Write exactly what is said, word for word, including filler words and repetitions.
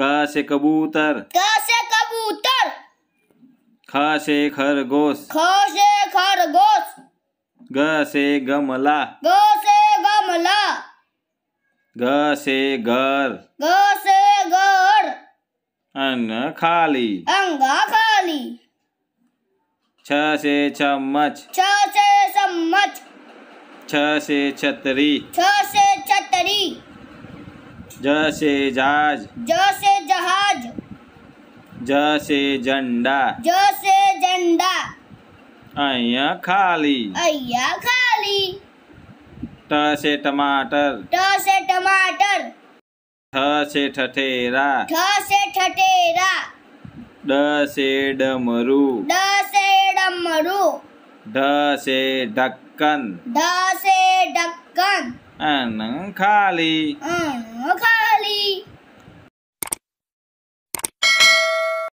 का से कबूतर, का से कबूतर। खा से खरगोश, खा से खरगोश। ग से गमला, ग से गमला। ग से घर, ग से घर। अंग खाली, अंग खाली। छ से चम्मच, छ से चम्मच। छ से छतरी, छ से छतरी। ज से जहाज, ज से जहाज। ज से झंडा, ज से झंडा। अया खाली, अया खाली। ट से टमाटर, ट से टमाटर। ठ से ठठेरा, ठ से ठठेरा। ड से डमरू, ड से डमरू। ढ से ढक्कन, ढ से ढक्कन। अन खाली, अन खाली।